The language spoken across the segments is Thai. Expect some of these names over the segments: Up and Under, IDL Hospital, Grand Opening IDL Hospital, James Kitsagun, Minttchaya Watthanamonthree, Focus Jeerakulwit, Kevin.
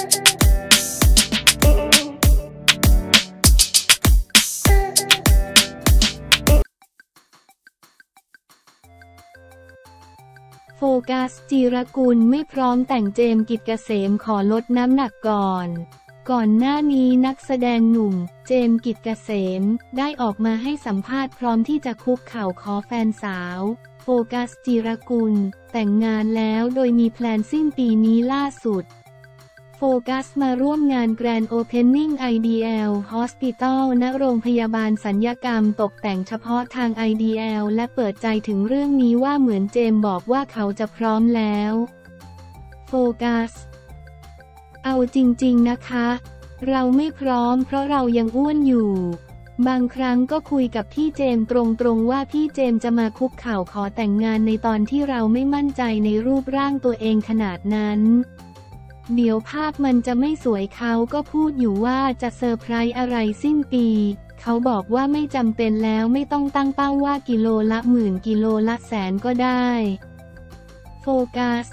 โฟกัส จีรกุลไม่พร้อมแต่งเจมส์ กิจเกษมขอลดน้ำหนักก่อนหน้านี้นักแสดงหนุ่มเจมส์ กิจเกษมได้ออกมาให้สัมภาษณ์พร้อมที่จะคุกเข่าขอแฟนสาวโฟกัส จีรกุลแต่งงานแล้วโดยมีแพลนสิ้นปีนี้ล่าสุดโฟกัสมาร่วมงาน Grand Opening IDL Hospital ณ โรงพยาบาลศัลยกรรมตกแต่งเฉพาะทาง IDL และเปิดใจถึงเรื่องนี้ว่าเหมือนเจมส์บอกว่าเขาจะพร้อมแล้วโฟกัสเอาจริงๆนะคะเราไม่พร้อมเพราะเรายังอ้วนอยู่บางครั้งก็คุยกับพี่เจมส์ตรงๆว่าพี่เจมส์จะมาคุกเข่าขอแต่งงานในตอนที่เราไม่มั่นใจในรูปร่างตัวเองขนาดนั้นเดี๋ยวภาพมันจะไม่สวยเขาก็พูดอยู่ว่าจะเซอร์ไพรส์อะไรสิ้นปีเขาบอกว่าไม่จำเป็นแล้วไม่ต้องตั้งเป้าว่ากิโลละหมื่นกิโลละแสนก็ได้โฟกัส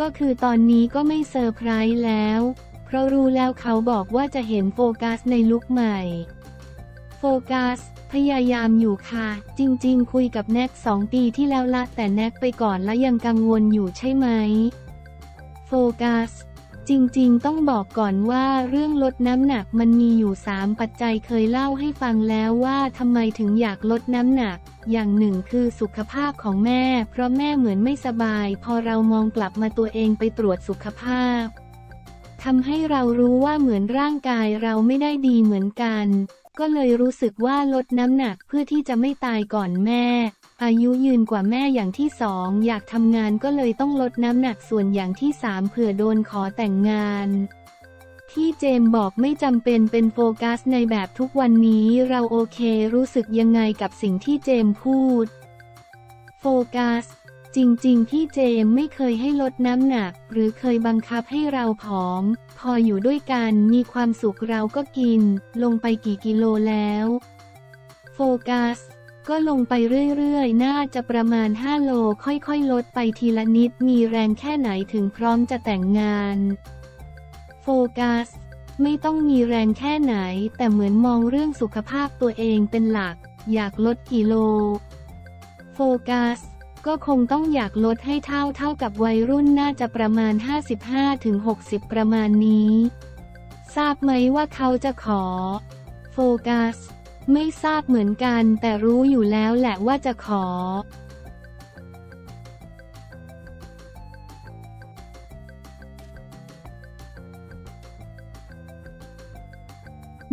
ก็คือตอนนี้ก็ไม่เซอร์ไพรส์แล้วเพราะรู้แล้วเขาบอกว่าจะเห็นโฟกัสในลุคใหม่โฟกัสพยายามอยู่ค่ะจริงๆคุยกับแน็ก2 ปีที่แล้วละแต่แน็กไปก่อนและยังกังวลอยู่ใช่ไหมโฟกัสจริงๆต้องบอกก่อนว่าเรื่องลดน้ำหนักมันมีอยู่3ปัจจัยเคยเล่าให้ฟังแล้วว่าทำไมถึงอยากลดน้ำหนักอย่างหนึ่งคือสุขภาพของแม่เพราะแม่เหมือนไม่สบายพอเรามองกลับมาตัวเองไปตรวจสุขภาพทำให้เรารู้ว่าเหมือนร่างกายเราไม่ได้ดีเหมือนกันก็เลยรู้สึกว่าลดน้ำหนักเพื่อที่จะไม่ตายก่อนแม่อายุยืนกว่าแม่อย่างที่2อยากทำงานก็เลยต้องลดน้ำหนักส่วนอย่างที่3เผื่อโดนขอแต่งงานที่เจมส์บอกไม่จำเป็นเป็นโฟกัสในแบบทุกวันนี้เราโอเครู้สึกยังไงกับสิ่งที่เจมส์พูดโฟกัสจริงๆที่เจมส์ไม่เคยให้ลดน้ำหนักหรือเคยบังคับให้เราผอมพออยู่ด้วยกันมีความสุขเราก็กินลงไปกี่กิโลแล้วโฟกัสก็ลงไปเรื่อยๆน่าจะประมาณ5 โลค่อยๆลดไปทีละนิดมีแรงแค่ไหนถึงพร้อมจะแต่งงานโฟกัสไม่ต้องมีแรงแค่ไหนแต่เหมือนมองเรื่องสุขภาพตัวเองเป็นหลักอยากลดกี่โลโฟกัสก็คงต้องอยากลดให้เท่ากับวัยรุ่นน่าจะประมาณ 55-60 ประมาณนี้ทราบไหมว่าเขาจะขอโฟกัสไม่ทราบเหมือนกันแต่รู้อยู่แล้วแหละว่าจะขอ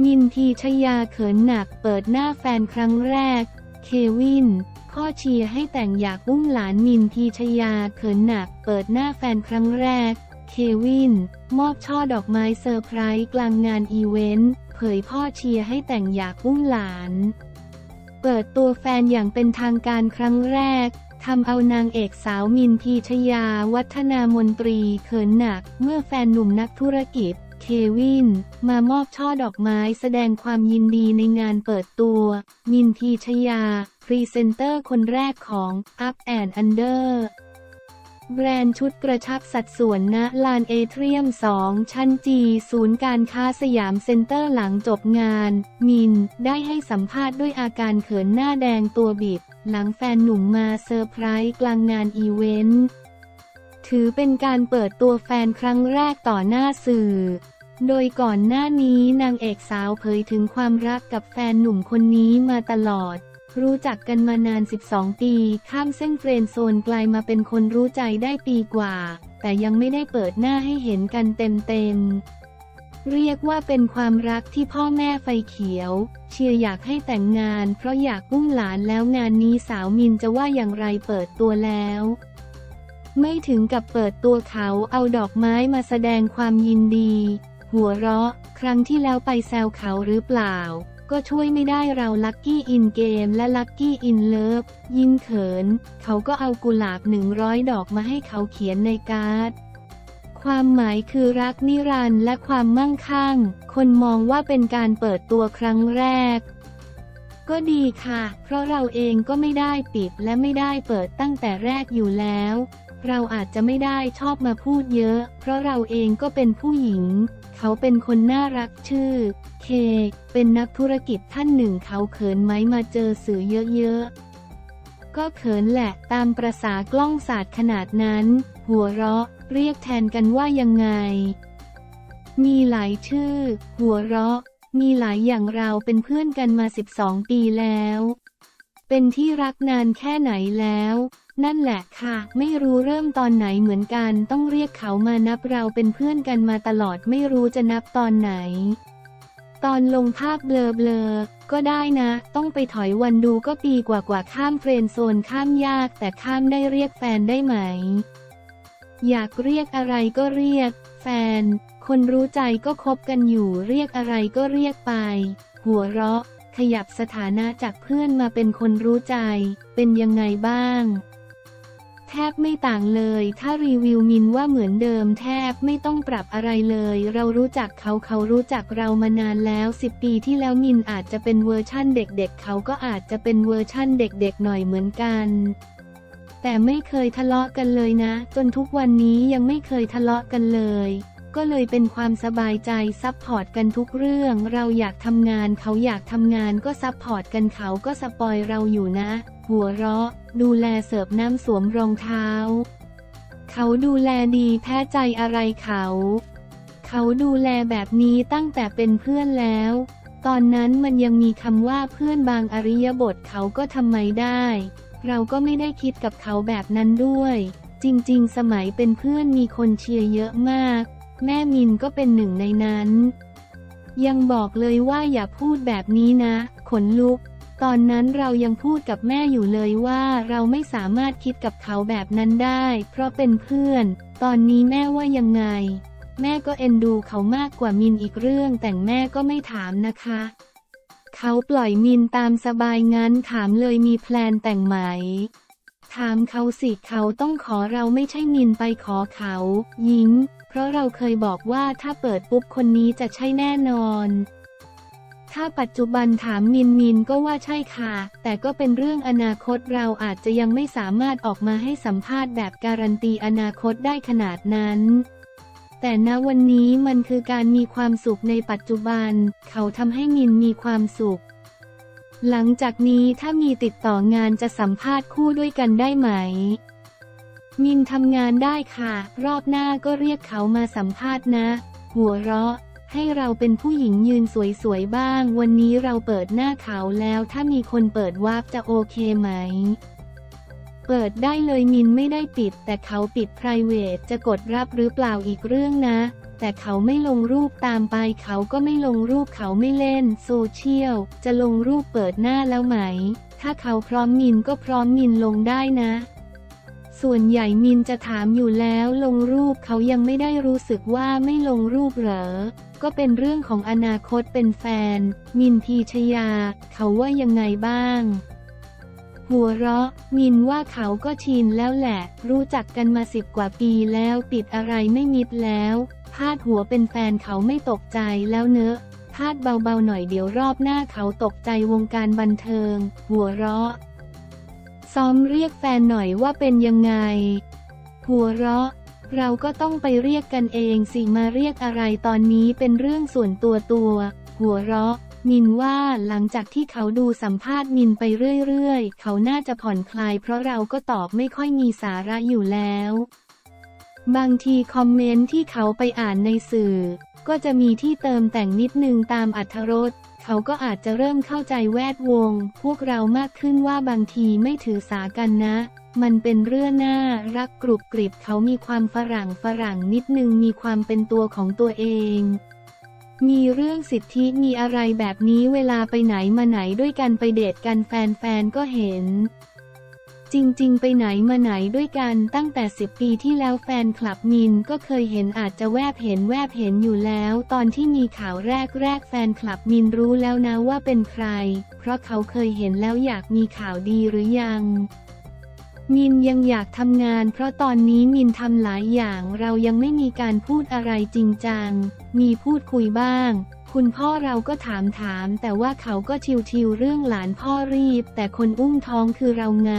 มินทีชยาเขินหนักเปิดหน้าแฟนครั้งแรกเควินข้อเชียร์ให้แต่งอยากอุ้มหลานมินทีชยาเขินหนักเปิดหน้าแฟนครั้งแรกเควินมอบช่อดอกไม้เซอร์ไพรส์กลางงานอีเวนต์เผยพ่อเชียร์ให้แต่งอยากอุ้มหลานเปิดตัวแฟนอย่างเป็นทางการครั้งแรกทำเอานางเอกสาวมินทีชยาวัฒนามนตรีเขินหนักเมื่อแฟนหนุ่มนักธุรกิจเควินมามอบช่อดอกไม้แสดงความยินดีในงานเปิดตัวมินทีชยาพรีเซนเตอร์คนแรกของ Up and Under แบรนด์ชุดกระชับสัดส่วนณลานเอเทรียม2ชั้นจีศูนย์การค้าสยามเซ็นเตอร์หลังจบงานมินได้ให้สัมภาษณ์ด้วยอาการเขินหน้าแดงตัวบิดหลังแฟนหนุ่มมาเซอร์ไพรส์กลางงานอีเวนต์ถือเป็นการเปิดตัวแฟนครั้งแรกต่อหน้าสื่อโดยก่อนหน้านี้นางเอกสาวเผยถึงความรักกับแฟนหนุ่มคนนี้มาตลอดรู้จักกันมานาน12 ปีข้ามเส้นเฟรนด์โซนกลายมาเป็นคนรู้ใจได้ปีกว่าแต่ยังไม่ได้เปิดหน้าให้เห็นกันเต็มเรียกว่าเป็นความรักที่พ่อแม่ไฟเขียวเชียร์อยากให้แต่งงานเพราะอยากอุ้มหลานแล้วงานนี้สาวมินจะว่าอย่างไรเปิดตัวแล้วไม่ถึงกับเปิดตัวเขาเอาดอกไม้มาแสดงความยินดีหัวเราะครั้งที่แล้วไปแซวเขาหรือเปล่าก็ช่วยไม่ได้เราลัคกี้อินเกมและลัคกี้อินเลิฟยิ้มเขินเขาก็เอากุหลาบ100 ดอกมาให้เขาเขียนในการ์ดความหมายคือรักนิรันดร์และความมั่งคั่งคนมองว่าเป็นการเปิดตัวครั้งแรกก็ดีค่ะเพราะเราเองก็ไม่ได้ปิดและไม่ได้เปิดตั้งแต่แรกอยู่แล้ว เราอาจจะไม่ได้ชอบมาพูดเยอะเพราะเราเองก็เป็นผู้หญิงเขาเป็นคนน่ารักชื่อเคเป็นนักธุรกิจท่านหนึ่งเขาเขินไหมมาเจอสื่อเยอะๆก็เขินแหละตามประสากล้องศาสตร์ขนาดนั้นหัวเราะเรียกแทนกันว่ายังไงมีหลายชื่อหัวเราะมีหลายอย่างเราเป็นเพื่อนกันมา12ปีแล้วเป็นที่รักนานแค่ไหนแล้วนั่นแหละค่ะไม่รู้เริ่มตอนไหนเหมือนกันต้องเรียกเขามานับเราเป็นเพื่อนกันมาตลอดไม่รู้จะนับตอนไหนตอนลงภาพเบลอๆก็ได้นะต้องไปถอยวันดูก็ปีกว่าข้ามเฟรนด์โซนข้ามยากแต่ข้ามได้เรียกแฟนได้ไหมอยากเรียกอะไรก็เรียกแฟนคนรู้ใจก็คบกันอยู่เรียกอะไรก็เรียกไปหัวเราะขยับสถานะจากเพื่อนมาเป็นคนรู้ใจเป็นยังไงบ้างแทบไม่ต่างเลยถ้ารีวิวมินว่าเหมือนเดิมแทบไม่ต้องปรับอะไรเลยเรารู้จักเขาเขารู้จักเรามานานแล้ว10ปีที่แล้วมินอาจจะเป็นเวอร์ชั่นเด็กๆเขาก็อาจจะเป็นเวอร์ชั่นเด็กๆหน่อยเหมือนกันแต่ไม่เคยทะเลาะกันเลยนะจนทุกวันนี้ยังไม่เคยทะเลาะกันเลยก็เลยเป็นความสบายใจซัพพอร์ตกันทุกเรื่องเราอยากทำงานเขาอยากทำงานก็ซัพพอร์ตกันเขาก็สปอยเราอยู่นะหัวเราะดูแลเสิร์ฟน้ำสวมรองเท้าเขาดูแลดีแท้ใจอะไรเขาดูแลแบบนี้ตั้งแต่เป็นเพื่อนแล้วตอนนั้นมันยังมีคำว่าเพื่อนบางอริยบทเขาก็ทำไมได้เราก็ไม่ได้คิดกับเขาแบบนั้นด้วยจริงๆสมัยเป็นเพื่อนมีคนเชียร์เยอะมากแม่มินก็เป็นหนึ่งในนั้นยังบอกเลยว่าอย่าพูดแบบนี้นะขนลุกตอนนั้นเรายังพูดกับแม่อยู่เลยว่าเราไม่สามารถคิดกับเขาแบบนั้นได้เพราะเป็นเพื่อนตอนนี้แม่ว่ายังไงแม่ก็เอ็นดูเขามากกว่ามินอีกเรื่องแต่แม่ก็ไม่ถามนะคะเขาปล่อยมินตามสบายงั้นถามเลยมีแพลนแต่งไหมถามเขาสิเขาต้องขอเราไม่ใช่มินไปขอเขายิ้มเพราะเราเคยบอกว่าถ้าเปิดปุ๊บคนนี้จะใช่แน่นอนถ้าปัจจุบันถามมินก็ว่าใช่ค่ะแต่ก็เป็นเรื่องอนาคตเราอาจจะยังไม่สามารถออกมาให้สัมภาษณ์แบบการันตีอนาคตได้ขนาดนั้นแต่ณวันนี้มันคือการมีความสุขในปัจจุบันเขาทำให้มินมีความสุขหลังจากนี้ถ้ามีติดต่องานจะสัมภาษณ์คู่ด้วยกันได้ไหมมินทำงานได้ค่ะรอบหน้าก็เรียกเขามาสัมภาษณ์นะหัวเราะให้เราเป็นผู้หญิงยืนสวยๆบ้างวันนี้เราเปิดหน้าเขาแล้วถ้ามีคนเปิดวาร์ปจะโอเคไหมเปิดได้เลยมินไม่ได้ปิดแต่เขาปิด private จะกดรับหรือเปล่าอีกเรื่องนะแต่เขาไม่ลงรูปตามไปเขาก็ไม่ลงรูปเขาไม่เล่นโซเชียลจะลงรูปเปิดหน้าแล้วไหมถ้าเขาพร้อมมินก็พร้อมมินลงได้นะส่วนใหญ่มินจะถามอยู่แล้วลงรูปเขายังไม่ได้รู้สึกว่าไม่ลงรูปเหรอก็เป็นเรื่องของอนาคตเป็นแฟนมินพีชยาเขาว่ายังไงบ้างหัวเราะมินว่าเขาก็ชินแล้วแหละรู้จักกันมา10 กว่าปีแล้วติดอะไรไม่มิดแล้วพาดหัวเป็นแฟนเขาไม่ตกใจแล้วเนอะพาดเบาๆหน่อยเดี๋ยวรอบหน้าเขาตกใจวงการบันเทิงหัวเราะซ้อมเรียกแฟนหน่อยว่าเป็นยังไงหัวเราะเราก็ต้องไปเรียกกันเองสิมาเรียกอะไรตอนนี้เป็นเรื่องส่วนตัวหัวเราะมินว่าหลังจากที่เขาดูสัมภาษณ์มินไปเรื่อยๆเขาน่าจะผ่อนคลายเพราะเราก็ตอบไม่ค่อยมีสาระอยู่แล้วบางทีคอมเมนต์ที่เขาไปอ่านในสื่อก็จะมีที่เติมแต่งนิดนึงตามอรรถรสเขาก็อาจจะเริ่มเข้าใจแวดวงพวกเรามากขึ้นว่าบางทีไม่ถือสากันนะมันเป็นเรื่องน่ารักกรุบกริบเขามีความฝรั่งนิดนึงมีความเป็นตัวของตัวเองมีเรื่องสิทธิมีอะไรแบบนี้เวลาไปไหนมาไหนด้วยกันไปเดทกันแฟนก็เห็นจริงๆไปไหนมาไหนด้วยกันตั้งแต่10 ปีที่แล้วแฟนคลับมินก็เคยเห็นอาจจะแวบเห็นอยู่แล้วตอนที่มีข่าวแรกแฟนคลับมินรู้แล้วนะว่าเป็นใครเพราะเขาเคยเห็นแล้วอยากมีข่าวดีหรือยังมินยังอยากทำงานเพราะตอนนี้มินทำหลายอย่างเรายังไม่มีการพูดอะไรจริงจังมีพูดคุยบ้างคุณพ่อเราก็ถามแต่ว่าเขาก็ชิวๆเรื่องหลานพ่อรีบแต่คนอุ้มท้องคือเราไง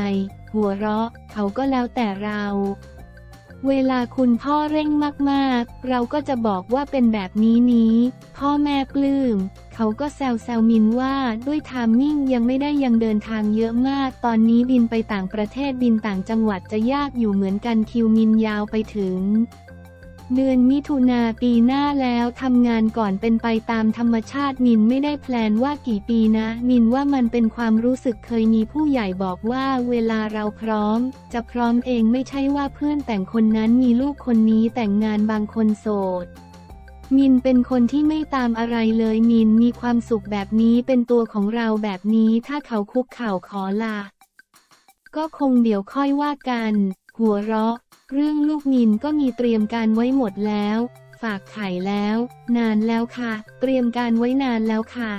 หัวเราะเขาก็แล้วแต่เรา เวลาคุณพ่อเร่งมากๆเราก็จะบอกว่าเป็นแบบนี้พ่อแม่ปลื้มเขาก็แซวมินว่าด้วยไทมิ่งยังไม่ได้ยังเดินทางเยอะมากตอนนี้บินไปต่างประเทศบินต่างจังหวัดจะยากอยู่เหมือนกันคิวมินยาวไปถึงเดือนมิถุนาปีหน้าแล้วทำงานก่อนเป็นไปตามธรรมชาติมินไม่ได้แพลนว่ากี่ปีนะมินว่ามันเป็นความรู้สึกเคยมีผู้ใหญ่บอกว่าเวลาเราพร้อมจะพร้อมเองไม่ใช่ว่าเพื่อนแต่งคนนั้นมีลูกคนนี้แต่งงานบางคนโสดมินเป็นคนที่ไม่ตามอะไรเลยมินมีความสุขแบบนี้เป็นตัวของเราแบบนี้ถ้าเขาคุกเข่าขอลาก็คงเดี๋ยวค่อยว่ากันหัวเราะเรื่องลูกมินก็มีเตรียมการไว้หมดแล้วฝากไข่แล้วนานแล้วค่ะเตรียมการไว้นานแล้วค่ะ